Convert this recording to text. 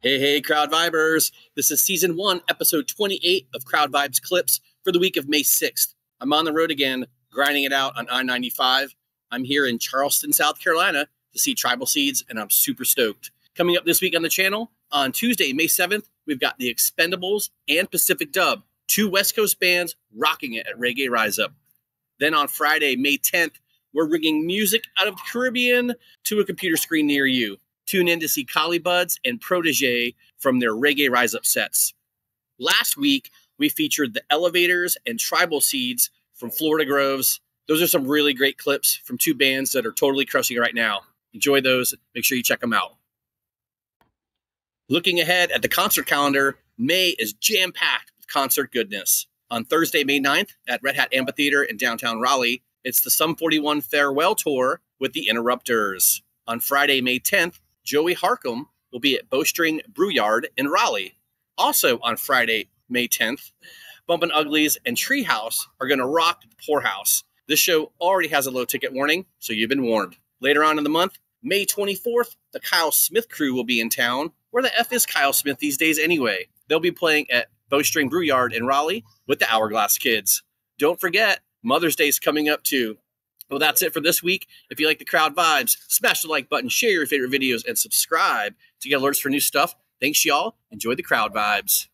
Hey, hey, Crowd Vibers. This is Season 1, Episode 28 of Crowd Vibes Clips for the week of May 6th. I'm on the road again, grinding it out on I-95. I'm here in Charleston, South Carolina to see Tribal Seeds, and I'm super stoked. Coming up this week on the channel, on Tuesday, May 7th, we've got The Expendables and Pacific Dub, two West Coast bands rocking it at Reggae Rise Up. Then on Friday, May 10th, we're bringing music out of the Caribbean to a computer screen near you. Tune in to see Collie Buddz and Protoje from their Reggae Rise Up sets. Last week, we featured The Elevators and Tribal Seeds from Florida Groves. Those are some really great clips from two bands that are totally crushing right now. Enjoy those. Make sure you check them out. Looking ahead at the concert calendar, May is jam-packed with concert goodness. On Thursday, May 9th, at Red Hat Amphitheater in downtown Raleigh, it's the Sum 41 Farewell Tour with The Interrupters. On Friday, May 10th, Joey Harkum will be at Bowstring Breweryard in Raleigh. Also on Friday, May 10th, Bumpin' Uglies and Treehouse are going to rock the Poorhouse. This show already has a low ticket warning, so you've been warned. Later on in the month, May 24th, the Kyle Smith crew will be in town. Where the F is Kyle Smith these days anyway? They'll be playing at Bowstring Breweryard in Raleigh with the Hourglass Kids. Don't forget, Mother's Day's coming up too. Well, that's it for this week. If you like the Crowd Vibes, smash the like button, share your favorite videos, and subscribe to get alerts for new stuff. Thanks, y'all. Enjoy the Crowd Vibes.